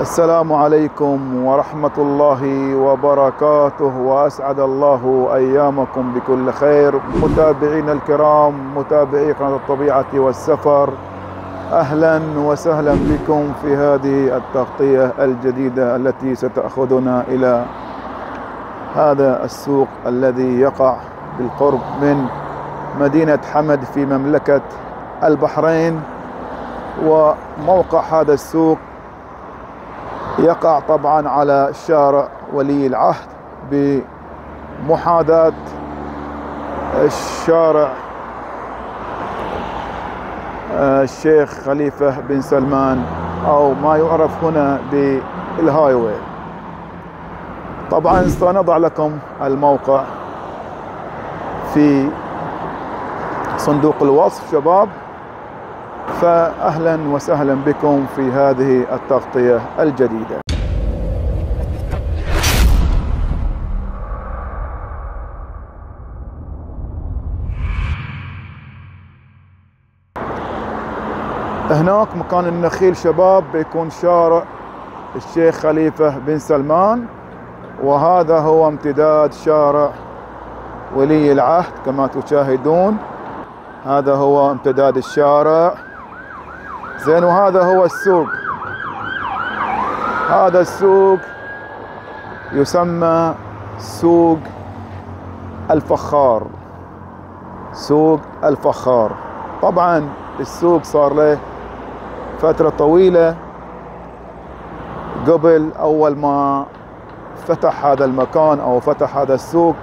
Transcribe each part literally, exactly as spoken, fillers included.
السلام عليكم ورحمة الله وبركاته، وأسعد الله أيامكم بكل خير. متابعينا الكرام، متابعي قناة الطبيعة والسفر، أهلا وسهلا بكم في هذه التغطية الجديدة التي ستأخذنا إلى هذا السوق الذي يقع بالقرب من مدينة حمد في مملكة البحرين. وموقع هذا السوق يقع طبعا على شارع ولي العهد بمحاذاة الشارع الشيخ خليفة بن سلمان، أو ما يعرف هنا بالهايوي. طبعا سنضع لكم الموقع في صندوق الوصف شباب، فأهلا وسهلا بكم في هذه التغطية الجديدة. هناك مكان النخيل شباب بيكون شارع الشيخ خليفة بن سلمان، وهذا هو امتداد شارع ولي العهد كما تشاهدون. هذا هو امتداد الشارع زين، وهذا هو السوق. هذا السوق يسمى سوق الفخار. سوق الفخار طبعا السوق صار له فترة طويلة قبل أول ما فتح هذا المكان أو فتح هذا السوق،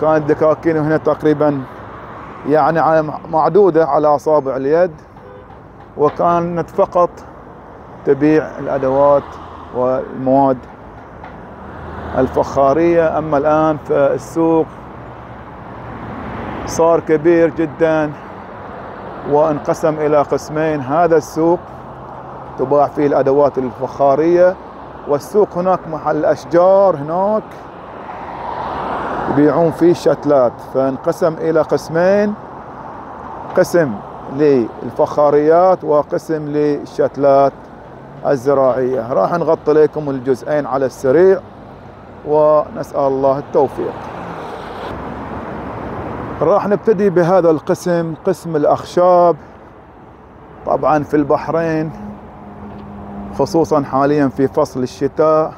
كانت دكاكين هنا تقريبا يعني معدودة على أصابع اليد، وكانت فقط تبيع الأدوات والمواد الفخارية. أما الآن فالسوق صار كبير جدا وانقسم إلى قسمين. هذا السوق تباع فيه الأدوات الفخارية، والسوق هناك محل الأشجار هناك يبيعون فيه شتلات. فانقسم إلى قسمين، قسم للفخاريات وقسم للشتلات الزراعية. راح نغطي لكم الجزئين على السريع ونسأل الله التوفيق. راح نبتدي بهذا القسم، قسم الأخشاب. طبعا في البحرين خصوصا حاليا في فصل الشتاء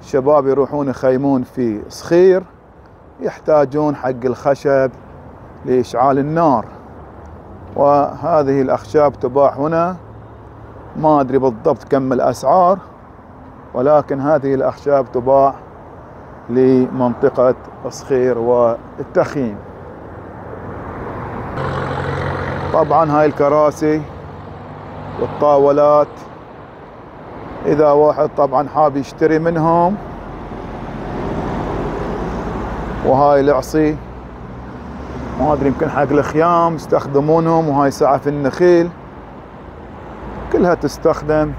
الشباب يروحون يخيمون في صخير، يحتاجون حق الخشب لإشعال النار، وهذه الأخشاب تباع هنا. ما أدري بالضبط كم الأسعار، ولكن هذه الأخشاب تباع لمنطقة صخير والتخييم. طبعا هاي الكراسي والطاولات إذا واحد طبعا حاب يشتري منهم. وهاي العصي ما أدري يمكن حق الخيام يستخدمونهم، وهاي ساعة في النخيل كلها تستخدم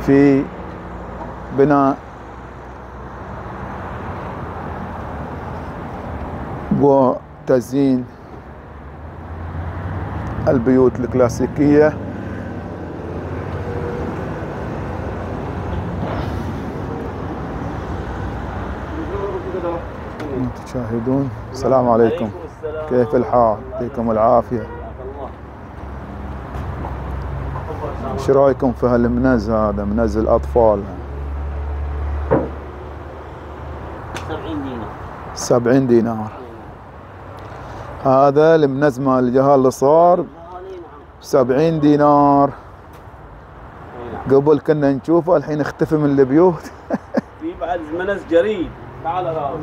في بناء وتزيين البيوت الكلاسيكية. تشاهدون. السلام عليكم. كيف الحال؟ يعطيكم العافية. ايش رايكم في هالمنز هذا؟ منز الأطفال سبعين دينار. سبعين دينار هذا المنز مال الجهال الصغار، سبعين دينار. قبل كنا نشوفه، الحين اختفى من البيوت. في بعد منز جريد، تعال راوي.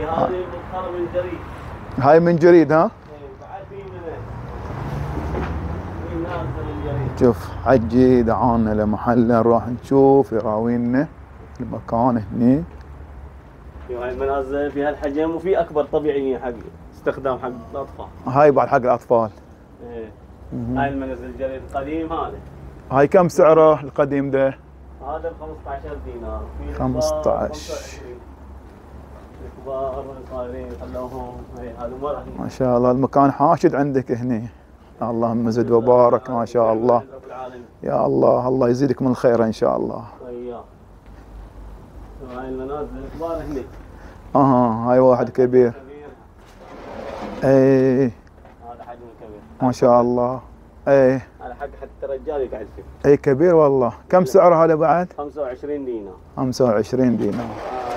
هذه مختارة من جريد. هاي من جريد ها؟ شوف حجي دعانا لمحل نروح نشوف، يراوينا المكان هني. هاي المنازل في هالحجم، وفي اكبر طبيعي حق استخدام حق الاطفال. هاي بعد حق الاطفال. ايه. هاي المنزل الجريد القديم هذا. هاي كم سعره القديم ده؟ هذا ب خمسة عشر دينار. خمسة عشر. ما شاء الله المكان حاشد عندك هنا. اللهم زد وبارك ما شاء الله. يا الله الله يزيدك من خير ان شاء الله. هاي المنازل الكبار هني. اها هاي واحد كبير. اي هذا حجم كبير. ما شاء الله. اي هذا حق حتى رجال يقعد فيه. اي كبير والله، كم سعره هذا بعد؟ خمسة وعشرين دينار. خمسة وعشرين دينار.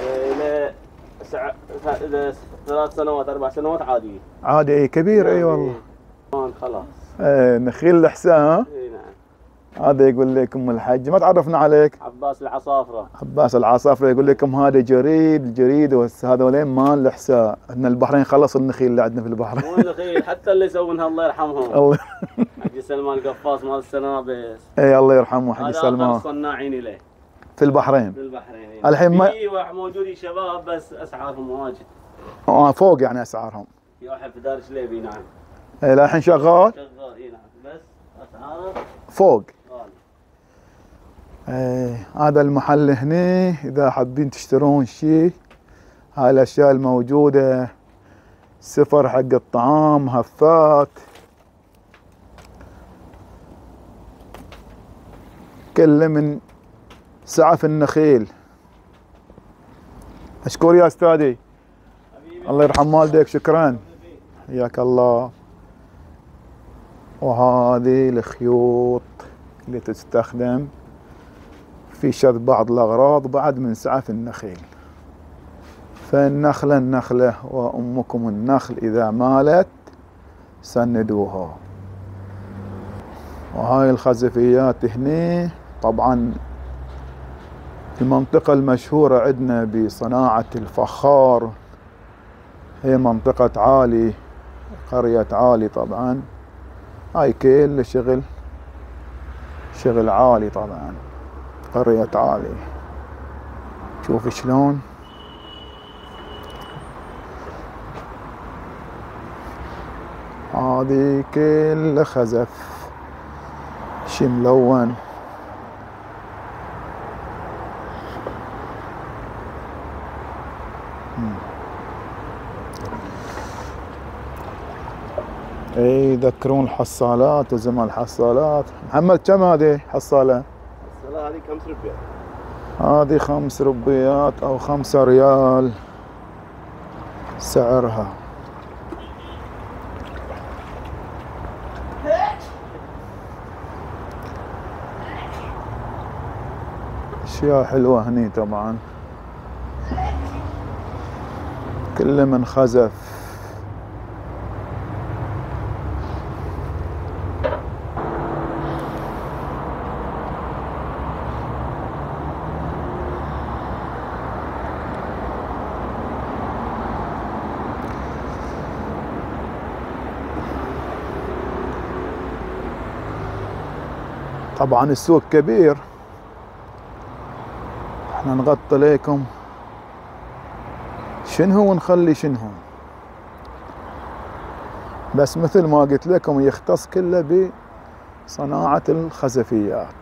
الى سع... ثلاث سنوات اربع سنوات عادي. عادي اي كبير اي والله. خلاص. اي نخيل الاحساء ها؟ اي نعم. هذا يقول لك ام الحج، ما تعرفنا عليك. عباس العصافره. عباس العصافره يقول لكم هذا جريد، جريد هذولين مال الاحساء، ان البحرين خلص النخيل اللي عندنا في البحرين. مو النخيل حتى اللي يسوونها الله يرحمهم. الله حجي سلمان القفاص مال السنابس. اي الله يرحمه حجي سلمان. هذا صناعين اليه. في البحرين. في البحرين. الحين ما في واحد موجود شباب بس اسعارهم واجد. اه فوق يعني اسعارهم. في واحد في دار شليبي نعم. اي الحين شغال؟ شغال اي نعم بس اسعاره فوق. ايه هذا المحل هنا اذا حابين تشترون شيء. هاي الاشياء الموجوده، سفر حق الطعام، هفات، كله من سعف النخيل. مشكور يا استاذي حبيبي. الله يرحم والديك. شكرا حياك الله. وهذه الخيوط اللي تستخدم في شذ بعض الأغراض بعد من سعف النخيل. فالنخلة النخلة وأمكم النخل إذا مالت سندوها. وهاي الخزفيات هنا طبعا المنطقة المشهورة عندنا بصناعة الفخار هي منطقة عالي، قرية عالي. طبعا هاي كل شغل شغل عالي، طبعا قرية عالي. شوف شلون هذه كل خزف شي ملون. اي يذكرون الحصالات وزمان الحصالات. محمد كم هذه حصالة؟ هذه خمس ربيات. هذه خمس ربيات او خمسة ريال سعرها. اشياء حلوة هني طبعا كله من خزف. طبعا السوق كبير، احنا نغطي لكم شنو ونخلي شنو، بس مثل ما قلت لكم يختص كله بصناعة الخزفيات،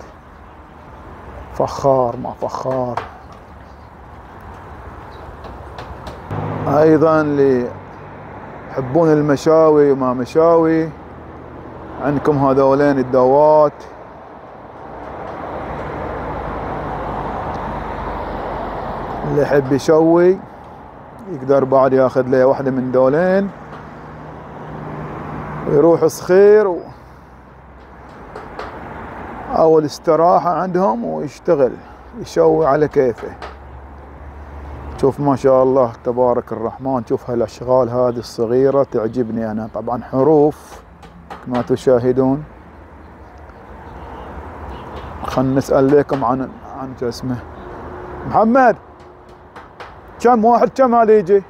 فخار مع فخار. ايضا اللي يحبون المشاوي وما مشاوي عندكم هذولين الدوات. اللي يحب يشوي يقدر بعد ياخذ له واحدة من دولين ويروح صخير و... او الاستراحة عندهم ويشتغل يشوي على كيفه. شوف ما شاء الله تبارك الرحمن، شوف هالاشغال هذه الصغيرة تعجبني انا. طبعا حروف كما تشاهدون. خلنا نسأل لكم عن عن شو اسمه محمد. كم واحد كم هذا يجي؟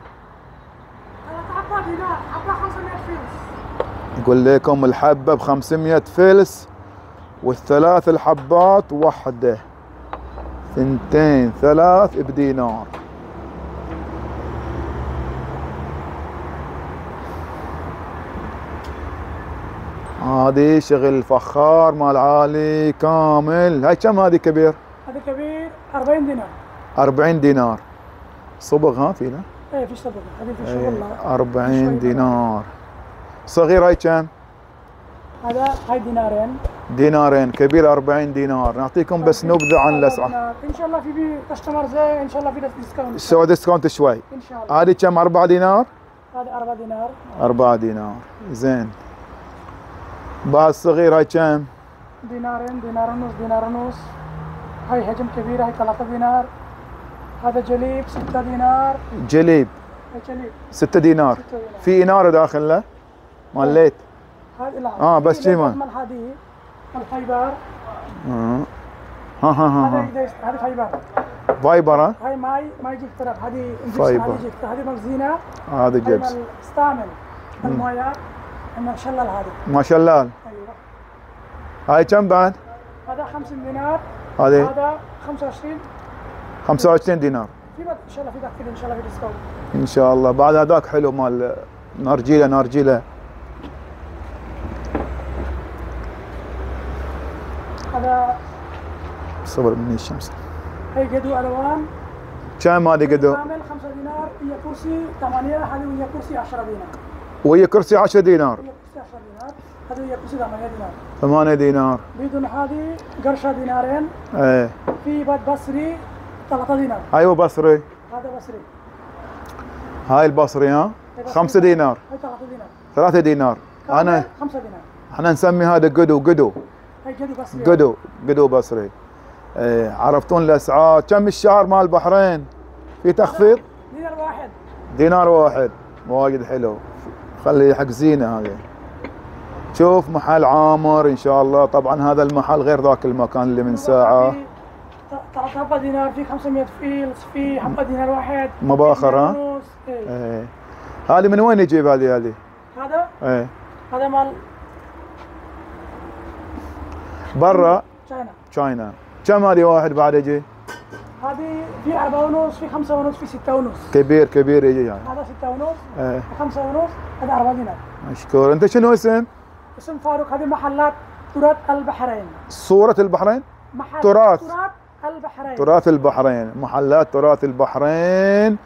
يقول لكم الحبة بخمسمية فلس والثلاث الحبات وحدة ثنتين ثلاث بدينار. هذه شغل الفخار مال عالي كامل. هاي كم هذه كبير؟ هذه كبير أربعين دينار. أربعين دينار صبغ ها في له؟ ايه في صبغ هذه في شغل. أربعين دينار. صغير هاي كم؟ هذا هاي دينارين دينارين كبير أربعين دينار. نعطيكم بس نبذه عن الاسعار. ان شاء الله في كاستمر زي ان شاء الله في ديسكاونت سوى ديسكاونت شوي ان شاء الله. هذه كم؟ أربعة دينار. هذه أربعة دينار. أربعة دينار زين. باع الصغير هاي كم؟ دينارين دينار ونص دينار ونص. هاي حجم كبير هاي ثلاثة دينار. هذا جليب ستة دينار. جليب جليب ستة دينار. ستة دينار. في إنارة داخل له ماليت. اه بس شي ما الحديد الفايبر. اه ها ها ها هذا فايبر. فايبر ها؟ هاي ماي ما يجيك تراب. هذه فايبر هذه مخزينه. هذا جبس استعمل المويه انه شلال. هذا ما شلال. ايوه. هاي كم بعد؟ هذا خمسين دينار. هذا هذا خمسة وعشرين خمسة وعشرين دينار. في ان شاء الله في ذاك ان شاء الله في ديسكاونت ان شاء الله. بعد هذاك حلو مال نرجيله نرجيله. هذا صبر مني الشمس. هي قدو الوان. كم هذه قدو؟ كامل خمسة دينار. ويا كرسي ثمانية. هذه ويا كرسي عشرة دينار. ويا كرسي عشرة دينار. ويا كرسي عشرة دينار. هذه ويا كرسي ثمانية دينار. ثمانية دينار. بدون هذه قرشة دينارين. ايه. في بد بصري ثلاثة دينار. ايوه بصري. هذا بصري. هاي البصري ها؟ خمسة دينار. هاي ثلاثة دينار. ثلاثة دينار. انا خمسة دينار. احنا نسمي هذا قدو قدو. هاي قدو بصري. قدو قدو بصري. ايه عرفتون الاسعار. كم الشعر مال البحرين؟ في تخفيض؟ دينار واحد. دينار واحد واجد حلو. خلي حق زينه هذا. شوف محل عامر ان شاء الله. طبعا هذا المحل غير ذاك المكان اللي من ساعه. ترى حبه دينار في خمسمية فلس. في حبه دينار واحد مباخر ها؟ ايه. هذه من وين يجيب هذه هذه؟ هذا؟ ايه هذا مال برا تشاينا. تشاينا. كم هذه واحد بعد يجي؟ هذه في أربعة ونص في خمسة ونص في ستة ونص. كبير كبير يجي يعني. هذا ستة ونص. ايه. خمسة ونص. هذا أربعة دينار. مشكور. أنت شنو اسم؟ اسم فاروق. هذه محلات تراث البحرين. صورة البحرين؟ محل تراث تراث البحرين. تراث البحرين، محلات تراث البحرين.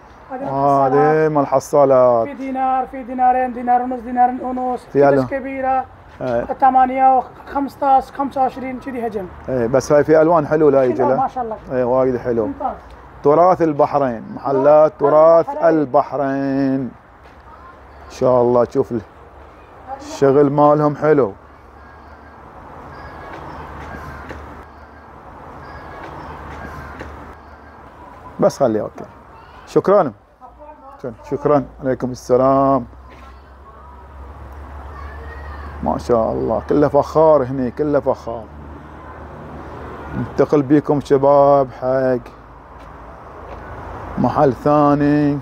هذه مال حصالات. في دينار، في دينارين، دينار ونص، دينار ونص. فلوس كبيرة. ثمانية وخمسطعش خمسة وعشرين كذي هجم. اي بس هاي في الوان حلو. لا يجي ما شاء الله. اي وايد حلو. تراث البحرين، محلات تراث البحرين. ان شاء الله تشوف الشغل مالهم حلو. بس خليه اوكي. شكرا شكرا. عليكم السلام. ما شاء الله كله فخار هني كله فخار. ننتقل بيكم شباب حق محل ثاني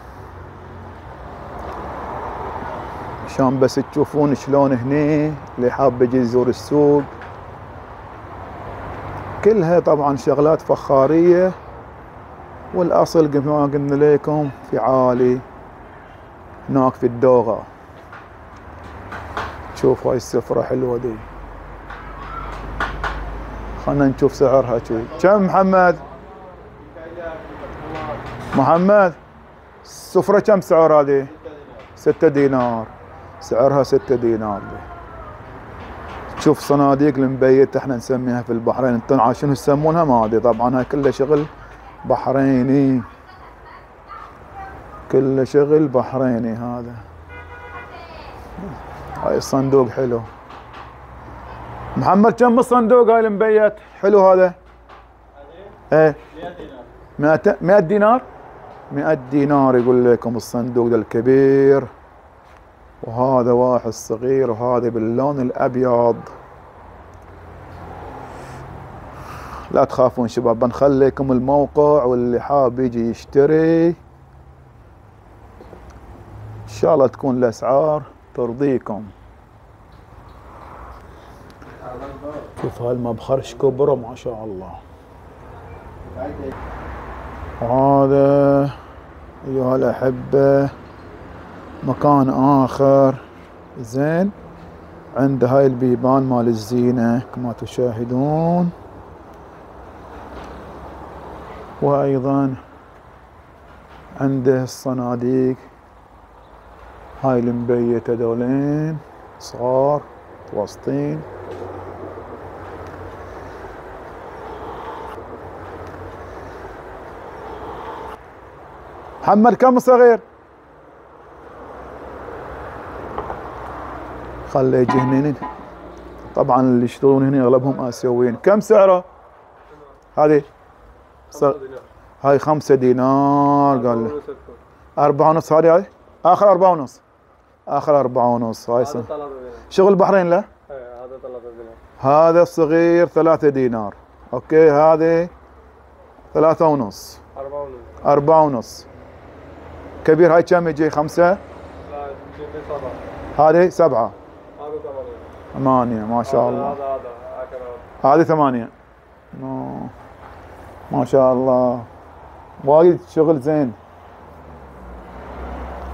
عشان بس تشوفون شلون هني. اللي حاب يجي يزور السوق كلها طبعا شغلات فخارية. والاصل كما قلنا لكم في عالي هناك في الدوغة. شوف هاي السفرة حلوة دي. خلنا نشوف سعرها شوي. كم محمد؟ محمد السفرة كم سعرها دي؟ ستة دينار. سعرها ستة دينار دي. شوف صناديق المبيت احنا نسميها في البحرين. التنعة شنو يسمونها ما ادري. طبعا هاي كله شغل بحريني. كله شغل بحريني هذا. هاي الصندوق حلو. محمد كم الصندوق هاي المبيت؟ حلو هذا. ايه مئة دينار. مئة دينار؟ مئة دينار يقول لكم الصندوق ده الكبير. وهذا واحد صغير وهذا باللون الابيض. لا تخافون شباب بنخليكم الموقع واللي حاب يجي يشتري. ان شاء الله تكون الاسعار ترضيكم. شوف هالمبخرش كبره ما شاء الله. هذا ايها الاحبه مكان اخر زين. عند هاي البيبان مال الزينه كما تشاهدون. وايضا عنده الصناديق هاي المبيتة دولين صغار متوسطين. محمد كم صغير؟ خليه يجي هنين. طبعا اللي يشتغلون هنا اغلبهم اسيويين. كم سعره؟ هذه صغ... هاي خمسة دينار قال لي. أربعة ونص هذه هاي؟ آخر أربعة ونص. آخر أربعة ونص هاي صح. شغل البحرين له؟ هذا ثلاثة دينار. هذا الصغير ثلاثة دينار. أوكي هذه ثلاثة ونص. أربعة ونص. أربعة ونص. كبير هاي كم يجي خمسة؟ لا يجي سبعة. هذه سبعة. هذه ثمانية. ثمانية ما شاء الله. هذا هذا هذا. هذه ثمانية. نو. ما شاء الله. وايد شغل زين.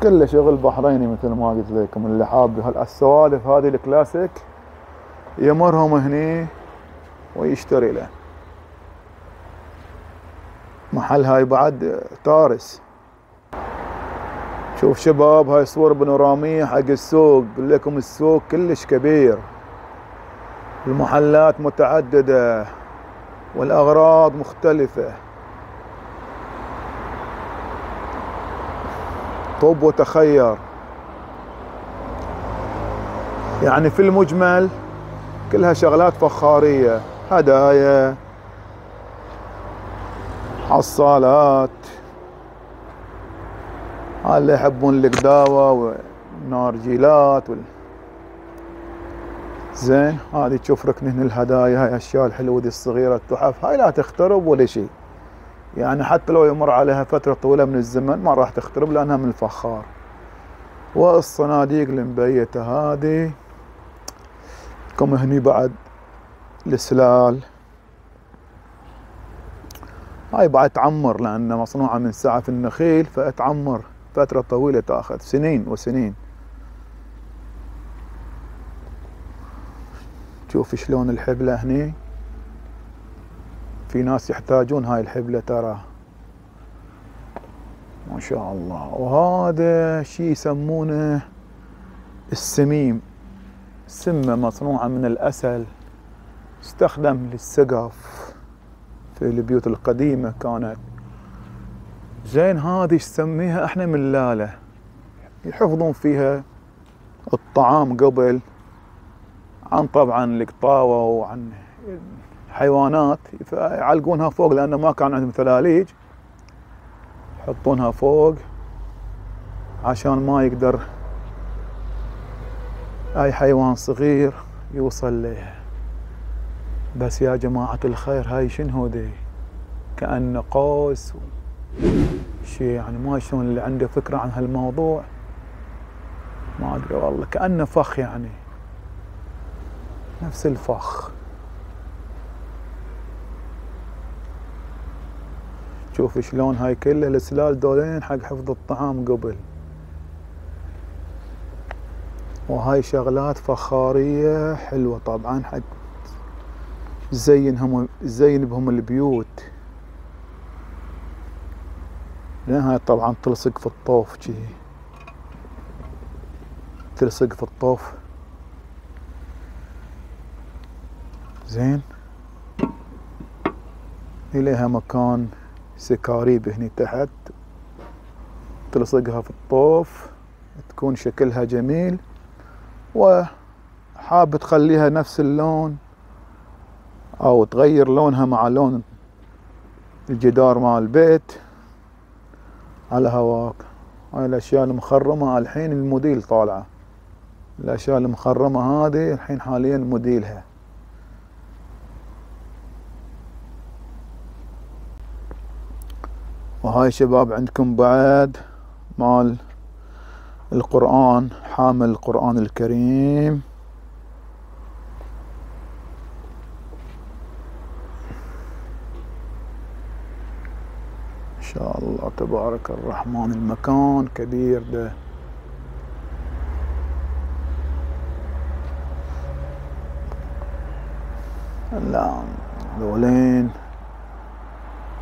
كله شغل بحريني مثل ما قلت لكم. اللي حاب هالسوالف هذه الكلاسيك يمرهم هني ويشتري له. محل هاي بعد تارس. شوف شباب هاي صور بانورامية حق السوق. اقول لكم السوق كلش كبير، المحلات متعددة والأغراض مختلفة. طب وتخير. يعني في المجمل كلها شغلات فخارية، هدايا، حصالات. هاي اللي يحبون القداوة والنارجيلات وال... زين. هذه تشوف ركن هنا الهدايا. هاي الاشياء الحلوة دي الصغيرة، التحف هاي لا تخترب ولا شيء، يعني حتى لو يمر عليها فترة طويلة من الزمن ما راح تخترب لأنها من الفخار. والصناديق المبيتة هذه. كم هني بعد السلال هاي بعد تعمر لأنها مصنوعة من سعف النخيل فتعمر فترة طويلة تأخذ سنين وسنين. شوف شلون الحبلة هني. في ناس يحتاجون هاي الحبلة ترى. ما شاء الله. وهذا شيء يسمونه السميم. سمة مصنوعة من الأسل، استخدم للسقف في البيوت القديمة كانت. زين هذه نسميها احنا ملالة، يحفظون فيها الطعام قبل، عن طبعا القطاوة وعن حيوانات يعلقونها فوق لأنه ما كان عندهم ثلاليج، يحطونها فوق عشان ما يقدر أي حيوان صغير يوصل لها. بس يا جماعة الخير هاي شنو دي؟ كأنه قوس شيء، يعني ما شلون اللي عنده فكرة عن هالموضوع ما أدري والله. كأنه فخ، يعني نفس الفخ. شوف شلون هاي كلها السلال دولين حق حفظ الطعام قبل. وهاي شغلات فخارية حلوة طبعا حق زينهم زين بهم البيوت، لان هاي طبعا تلصق في الطوف جي. تلصق في الطوف زين. إليها مكان سكاريب هني تحت تلصقها في الطوف تكون شكلها جميل، وحاب تخليها نفس اللون او تغير لونها مع لون الجدار مع البيت على هواك. هاي الاشياء المخرمة الحين الموديل طالعة. الاشياء المخرمة هذه الحين حاليا موديلها. وهاي شباب عندكم بعد مال القرآن، حامل القرآن الكريم. إن شاء الله تبارك الرحمن المكان كبير ده. لا ذولين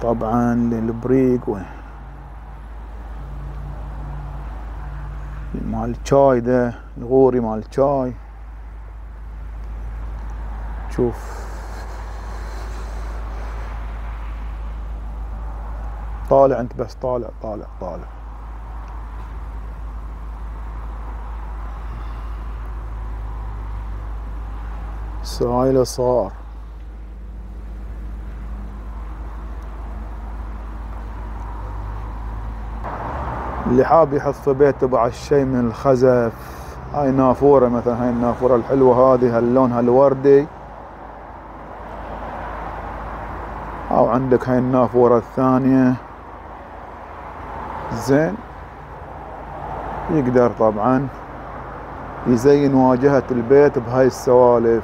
طبعا للبريق و مال الشاي ده، الغوري مال الشاي. شوف طالع انت بس، طالع طالع طالع. هاي اليسار اللي حاب يحط في بيته بعد شيء من الخزف. هاي نافورة مثلا، هاي النافورة الحلوة هذه هاللونها الوردي، او عندك هاي النافورة الثانية. زين يقدر طبعا يزين واجهة البيت بهاي السوالف.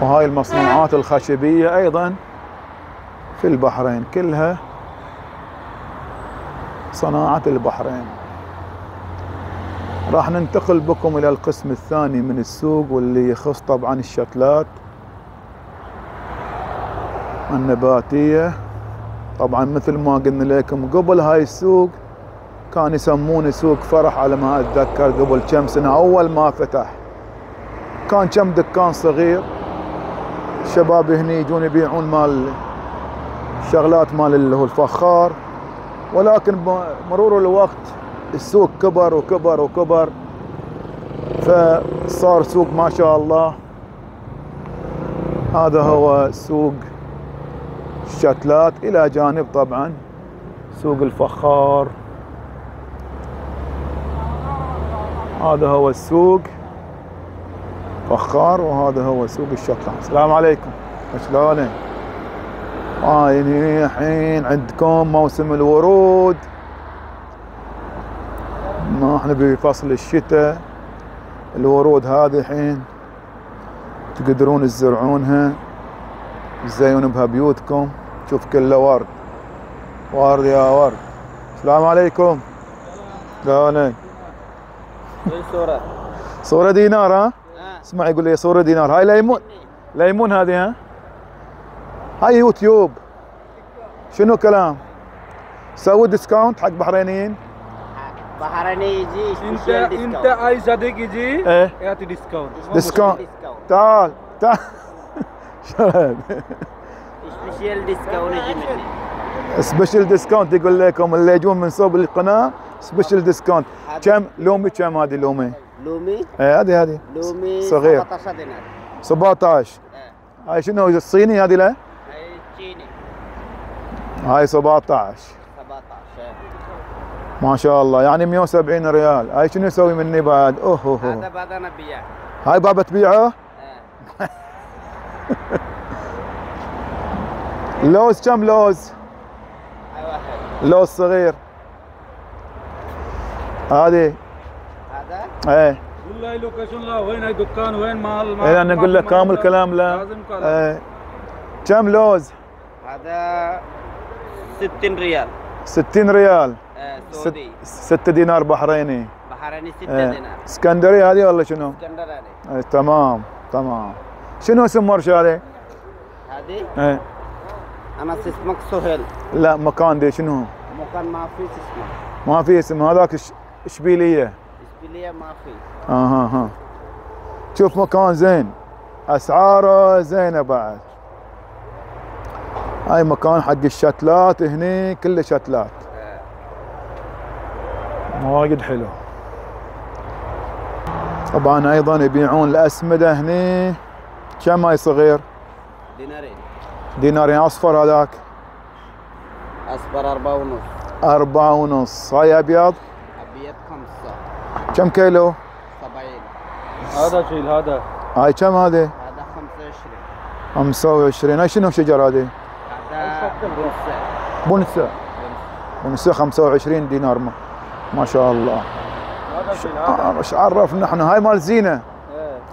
وهاي المصنوعات الخشبية أيضا في البحرين، كلها صناعة البحرين. راح ننتقل بكم إلى القسم الثاني من السوق واللي يخص طبعا الشتلات النباتية. طبعا مثل ما قلنا لكم قبل، هاي السوق كان يسمونه سوق فرح على ما أتذكر قبل كم سنة. أول ما فتح كان كم دكان صغير، الشباب هني يجون يبيعون مال شغلات مال اللي هو الفخار، ولكن بمرور الوقت السوق كبر وكبر وكبر، فصار سوق ما شاء الله. هذا هو سوق الشتلات، إلى جانب طبعا سوق الفخار. هذا هو السوق فخار، وهذا هو سوق الشتلات. السلام عليكم، شلونك؟ هاي آه الحين عندكم موسم الورود، ما احنا بفصل الشتاء. الورود هذه الحين تقدرون تزرعونها، تزينون بها بيوتكم. شوف كله ورد ورد يا ورد. السلام عليكم، شلونك؟ صورة صورة دينار. ها اسمع، يقول لي صورة دينار. هاي ليمون، ليمون هذه. ها هاي يوتيوب. شنو كلام؟ سووا ديسكاونت حق بحرينيين. بحريني يجي انت انت اي صديق يجي يعطي ديسكاونت. ديسكاونت تعال تعال شباب، سبيشال ديسكاونت يجي مني. سبيشال ديسكاونت يقول لكم اللي يجون من صوب القناة سبيشال ديسكاونت. كم لومي؟ كم هذه لومي؟ لومي؟ ايه هذه هذه لومي صغير سبعطعش دينار. سبعطعش. ايه هاي شنو الصيني هذه؟ لا؟ هاي الصيني. هاي سبعطعش. سبعطعش ما شاء الله، يعني مئة وسبعين ريال. هاي شنو يسوي مني بعد؟ اوه اوه هذا بعد انا ببيعه. هاي بابا تبيعه؟ ايه لوز كم لوز؟ هاي واحد لوز صغير. هذه ايه قول له لوكيشن، لا وين هاي دكان وين مال. ايه انا اقول لك كامل كلام. لا لازم كلام. ايه كم لوز؟ هذا ستين ريال. ستين ريال ايه سعودي. ست دينار بحريني. بحريني ستة ايه. دينار. اسكندري هذه ولا شنو؟ اسكندري هذه. ايه تمام تمام. شنو اسم مرشدك؟ هذه؟ ايه انا اسمك سهيل. لا مكان دي شنو؟ مكان ما في اسمه. ما في اسم هذاك اشبيليه. اشبيليه ما في. اها ها شوف مكان زين، اسعاره زينه بعد. هاي مكان حق الشتلات، هني كله شتلات واجد حلو. طبعا ايضا يبيعون الاسمده هني. كم هاي صغير؟ دينارين. دينارين. اصفر هذاك؟ اصفر أربعة ونص. أربعة ونص. هاي ابيض؟ ابيض خمسة. كم كيلو؟ سبعين. هذا شيل هذا. هاي كم هذه؟ هذا خمسة وعشرين. خمسة وعشرين. هاي شنو شجر هذه؟ هذا بونسا. بونسا. بونسا خمسة وعشرين دينار. ما, ما شاء الله. هذا شيل هذا. ايش عرفنا احنا؟ هاي مال زينة.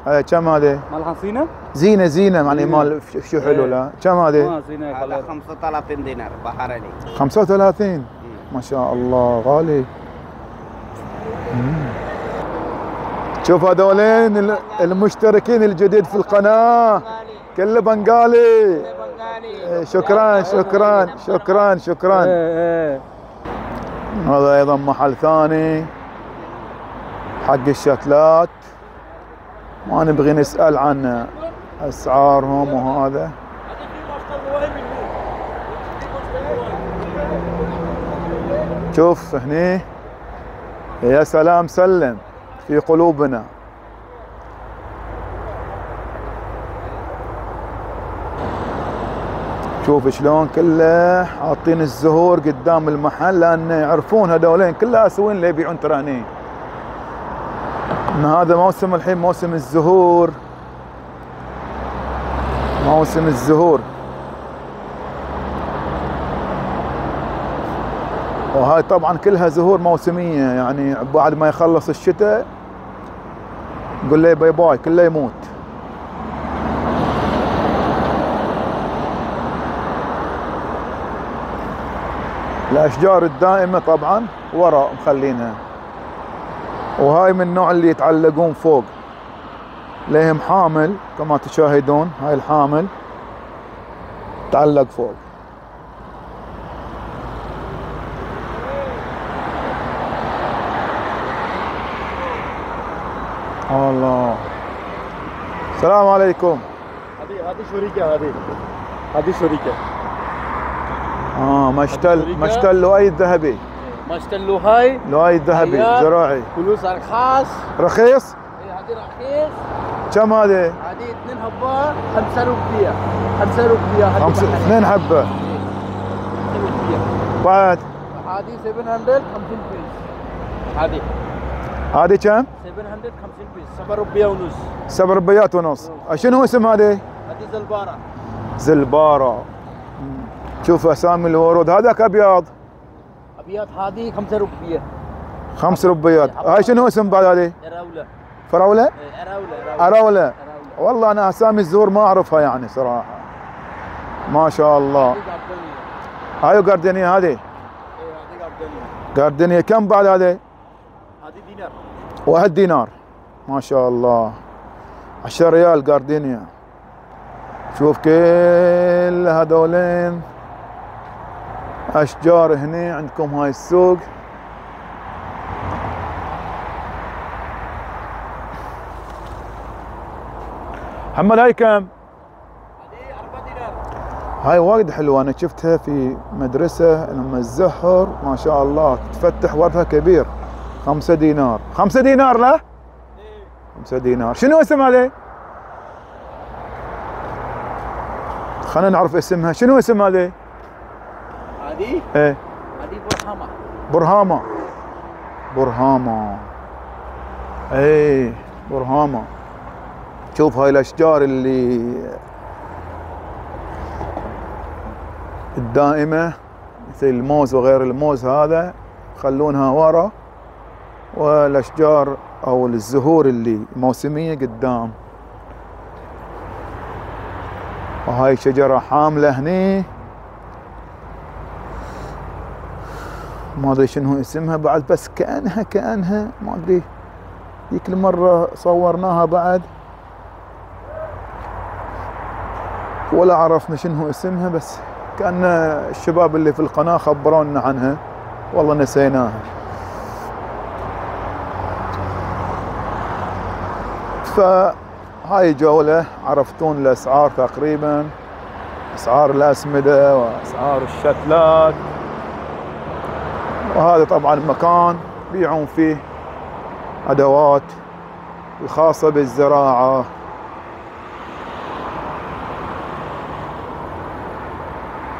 ايه كم هذه؟ مال حصينة؟ زينة زينة يعني مال شو حلو. لا كم هذه؟ هذا خمسة وثلاثين دينار بحريني. خمسة وثلاثين ما شاء الله غالي. مم. شوف هذولين المشتركين الجديد في القناة، كله بنغالي. شكرا شكرا شكرا شكرا. هذا ايضا محل ثاني حق الشتلات، ما نبغي نسأل عن أسعارهم وهذا. شوف هني، يا سلام سلم في قلوبنا. شوف شلون كله حاطين الزهور قدام المحل، لان يعرفون هذولين كلها اسوين اللي يبيعون ترى هني ان هذا موسم، الحين موسم الزهور، موسم الزهور. وهاي طبعا كلها زهور موسميه، يعني بعد ما يخلص الشتاء نقول له باي باي كله يموت. الاشجار الدائمه طبعا وراء مخلينها، وهاي من النوع اللي يتعلقون فوق لهم حامل كما تشاهدون، هاي الحامل تعلق فوق. الله، السلام عليكم. هذه هذه شركه، هذه هذه شركه اه مشتل مشتل لؤي الذهبي، مشتل لؤي لؤي الذهبي زراعي، فلوس ارخص رخيص. اي هذه رخيص. كم هذه؟ هذه اثنين حبه خمسة ربيع، خمسة ربيع هذه اثنين حبه. بعد هذه سبعمية وخمسين بيس. هذه هذه كم؟ سبعمية وخمسين بيس، سبع ربيع ونص. سبع ربيعات ونص. شنو اسم هذه؟ هذه زلباره. زلباره. شوف اسامي الورود، هذاك ابيض ابيض، هذه خمسة ربيع. خمس ربيات. هاي شنو اسم بعد هذه؟ اراوله. فراوله؟ اراوله اراوله. والله انا اسامي الزهور ما اعرفها يعني صراحه. ما شاء الله. هاي جاردنيا هذه. اي هذه جاردنيا. جاردنيا كم بعد هذه؟ هذه دينار. واحد دينار. ما شاء الله. عشرة ريال جاردنيا. شوف كل هذولين اشجار هني عندكم. هاي السوق محمد، هاي كم؟ هذه أربعة دينار. هاي وايد حلوه، انا شفتها في مدرسه لما الزهر ما شاء الله تفتح ورثها كبير. خمسة دينار، خمسة دينار. لا؟ ايه خمسة دينار. شنو اسم هذه؟ خلينا نعرف اسمها، شنو اسم هذه؟ هذه؟ ايه هذه برهاما. برهاما برهاما ايه برهاما. شوف هاي الاشجار اللي الدائمه مثل الموز وغير الموز هذا يخلونها ورا، والاشجار او الزهور اللي موسميه قدام. وهاي شجره حامله هني ما ادري شنو اسمها بعد، بس كانها كانها ما ادري، ذيك المره صورناها بعد ولا عرفنا شنو اسمها، بس كان الشباب اللي في القناه خبرونا عنها والله نسيناها. فهاي جوله عرفتون الاسعار تقريبا، اسعار الاسمده واسعار الشتلات. وهذا طبعا مكان بيعون فيه ادوات الخاصه بالزراعه.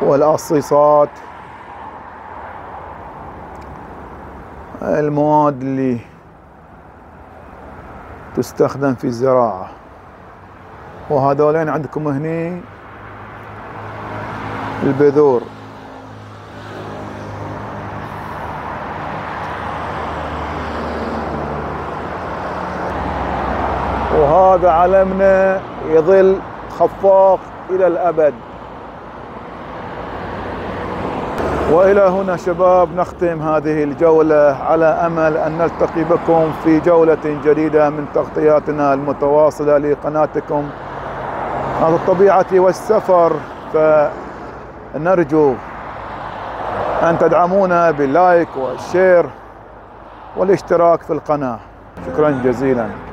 والقصيصات، المواد اللي تستخدم في الزراعة. وهذولين عندكم هني البذور. وهذا علمنا يظل خفاق إلى الأبد. وإلى هنا شباب نختم هذه الجولة، على أمل أن نلتقي بكم في جولة جديدة من تغطياتنا المتواصلة لقناتكم عن الطبيعة والسفر. فنرجو أن تدعمونا باللايك والشير والاشتراك في القناة. شكرا جزيلا.